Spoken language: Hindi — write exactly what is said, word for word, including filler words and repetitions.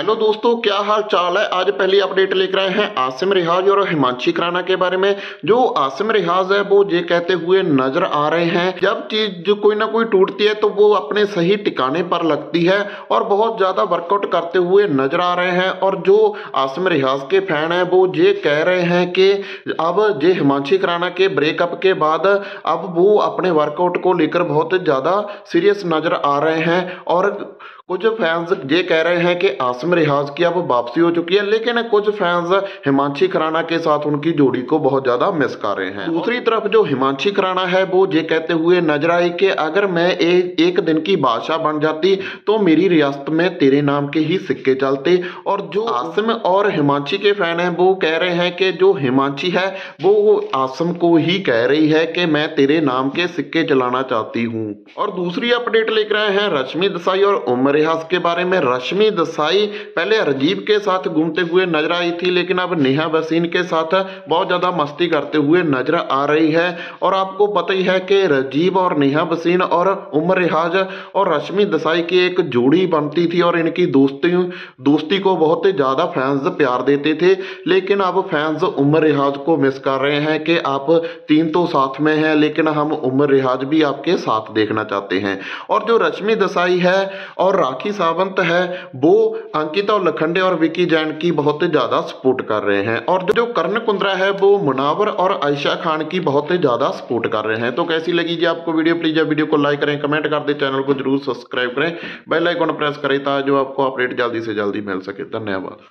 हेलो दोस्तों, क्या हाल चाल है। आज पहली अपडेट लेकर आए हैं आसिम रियाज और हिमांशी खुराना के बारे में। जो आसिम रियाज है वो ये कहते हुए नजर आ रहे हैं, जब चीज जो कोई ना कोई टूटती है तो वो अपने सही ठिकाने पर लगती है और बहुत ज्यादा वर्कआउट करते हुए नजर आ रहे हैं। और जो आसिम रियाज के फैन है वो ये कह रहे हैं कि अब ये हिमांशी खुराना के ब्रेकअप के बाद अब वो अपने वर्कआउट को लेकर बहुत ज्यादा सीरियस नजर आ रहे हैं। और कुछ फैंस ये कह रहे हैं कि आसिम रियाज की अब वापसी हो चुकी है, लेकिन कुछ फैंस हिमांशी खुराना के साथ उनकी जोड़ी को बहुत ज्यादा मिस कर रहे हैं। दूसरी तरफ जो हिमांशी खुराना है वो ये कहते हुए नजर आई कि अगर मैं एक, एक दिन की बादशाह बन जाती तो मेरी रियासत में तेरे नाम के ही सिक्के चलते। और जो आसिम और हिमांशी के फैन हैं वो कह रहे हैं कि जो हिमांशी है वो आसिम को ही कह रही है कि मैं तेरे नाम के सिक्के चलाना चाहती हूँ। और दूसरी अपडेट लेकर आए हैं रश्मि देसाई और उमर रियाज के बारे में। रश्मि देसाई पहले राजीव के साथ घूमते हुए नजर आई थी, लेकिन अब नेहा भसीन के साथ बहुत ज्यादा मस्ती करते हुए नजर आ रही है। और आपको पता ही है कि राजीव और नेहा भसीन और उमर रियाज और रश्मि देसाई की एक जोड़ी बनती थी और इनकी दोस्ती दोस्ती को बहुत ज्यादा फैंस प्यार देते थे। लेकिन अब फैंस उमर रियाज को मिस कर रहे हैं कि आप तीन तो साथ में हैं, लेकिन हम उमर रियाज भी आपके साथ देखना चाहते हैं। और जो रश्मि देसाई है और राखी सावंत है वो अंकिता लोखंडे और विकी जैन की बहुत ज्यादा सपोर्ट कर रहे हैं। और जो करण कुंद्रा है वो मुनावर और आयशा खान की बहुत ज्यादा सपोर्ट कर रहे हैं। तो कैसी लगी जी आपको वीडियो? प्लीज आप वीडियो को लाइक करें, कमेंट कर दें, चैनल को जरूर सब्सक्राइब करें, बेल आइकन प्रेस करें ताकि आपको अपडेट जल्दी से जल्दी मिल सके। धन्यवाद।